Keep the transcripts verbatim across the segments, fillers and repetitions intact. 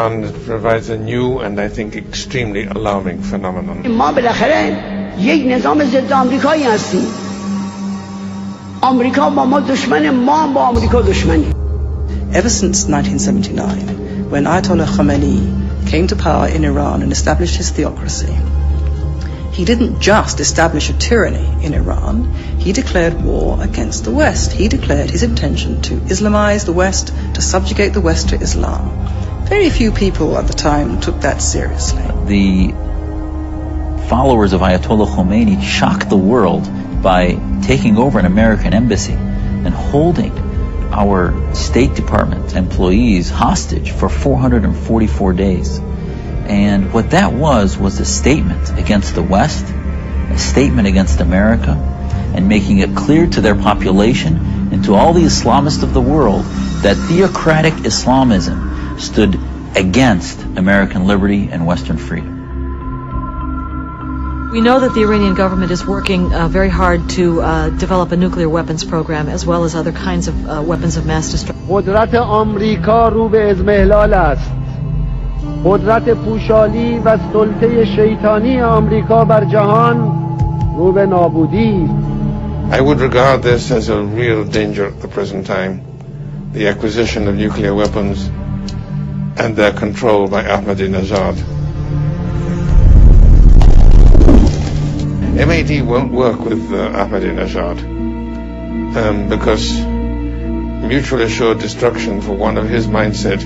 Iran provides a new and I think extremely alarming phenomenon. ما بالاخره یک نظام ضد آمریکایی هستیم. آمریکا با ما دشمنه، ما با آمریکا دشمنیم. Ever since nineteen seventy-nine, when Ayatollah Khomeini came to power in Iran and established his theocracy, he didn't just establish a tyranny in Iran, he declared war against the West. He declared his intention to Islamize the West, to subjugate the West to Islam. Very few people at the time took that seriously. The followers of Ayatollah Khomeini shocked the world by taking over an American embassy and holding our State Department employees hostage for four hundred forty-four days. And what that was was a statement against the West, a statement against America, and making it clear to their population and to all the Islamists of the world that theocratic Islamism stood against American liberty and Western freedom. We know that the Iranian government is working uh, very hard to uh, develop a nuclear weapons program as well as other kinds of uh, weapons of mass destruction. قدرت پوشالی و سلطه شیطانی آمریکا بر جهان رو به نابودی. I would regard this as a real danger at the present time, the acquisition of nuclear weapons and their control by Ahmadinejad. M A D won't work with uh, Ahmadinejad um, because mutual assured destruction for one of his mindset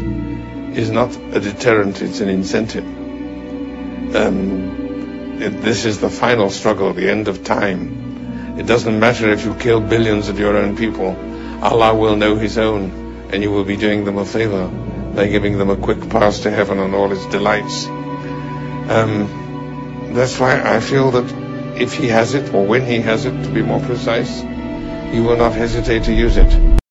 is not a deterrent, it's an incentive. Um, it, this is the final struggle, the end of time. It doesn't matter if you kill billions of your own people, Allah will know his own, and you will be doing them a favor by giving them a quick pass to heaven and all its delights. Um, that's why I feel that if he has it, or when he has it, to be more precise, he will not hesitate to use it.